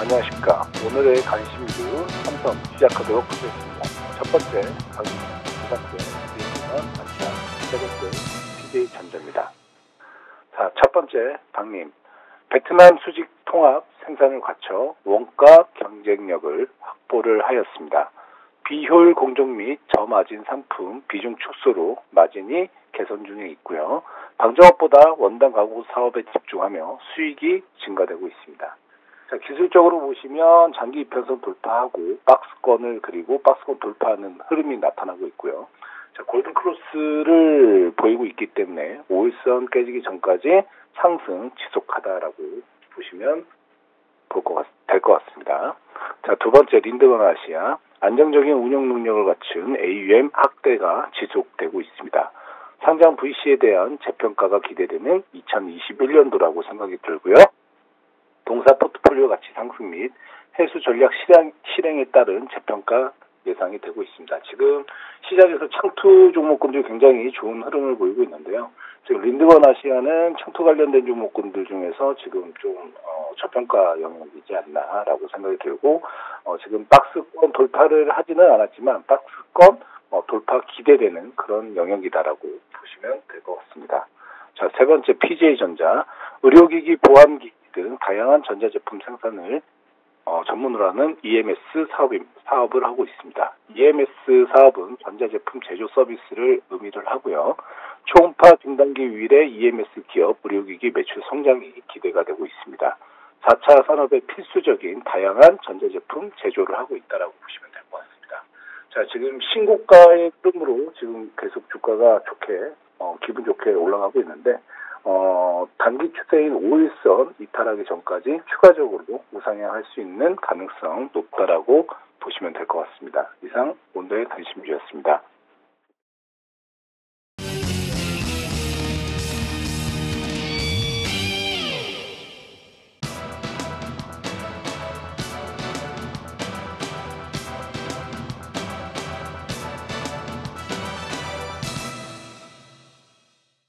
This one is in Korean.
안녕하십니까. 오늘의 간식 리뷰 3선 시작하도록 하겠습니다. 첫 번째 가격입니다. 두 번째 린드먼 아시아, 세 번째 PJ전자입니다. 자, 첫 번째 방림. 베트남 수직 통합 생산을 갖춰 원가 경쟁력을 확보를 하였습니다. 비효율 공정 및 저마진 상품 비중 축소로 마진이 개선 중에 있고요. 방전업보다 원단 가구 사업에 집중하며 수익이 증가되고 있습니다. 자, 기술적으로 보시면 장기 이평선 돌파하고 박스권을 그리고 박스권 돌파하는 흐름이 나타나고 있고요. 자, 골든 크로스를 보이고 있기 때문에 5일선 깨지기 전까지 상승 지속하다라고 보시면 될 것 같습니다. 자, 두 번째 린드먼 아시아. 안정적인 운영 능력을 갖춘 AUM 확대가 지속되고 있습니다. 상장 VC에 대한 재평가가 기대되는 2021년도라고 생각이 들고요. 동사 포트폴리오 가치 상승 및 해수 전략 실행에 따른 재평가 예상이 되고 있습니다. 지금 시장에서 창투 종목군들이 굉장히 좋은 흐름을 보이고 있는데요. 지금 린드먼 아시아는 창투 관련된 종목군들 중에서 지금 좀 저평가 영역이지 않나라고 생각이 들고, 지금 박스권 돌파를 하지는 않았지만 박스권 돌파 기대되는 그런 영역이다라고 보시면 될 것 같습니다. 자, 세 번째 PJ전자. 의료기기, 보안기기 등 다양한 전자제품 생산을 전문으로 하는 EMS 사업을 하고 있습니다. EMS 사업은 전자제품 제조 서비스를 의미를 하고요. 초음파 중단기 유일의 EMS 기업 의료기기 매출 성장이 기대가 되고 있습니다. 4차 산업의 필수적인 다양한 전자제품 제조를 하고 있다라고 보시면 될 것 같습니다. 자, 지금 신고가의 흐름으로 지금 계속 주가가 좋게 기분 좋게 올라가고 있는데, 단기 추세인 5일선 이탈하기 전까지 추가적으로 우상향할 수 있는 가능성 높다라고 보시면 될 것 같습니다. 이상 온도의 단심주였습니다.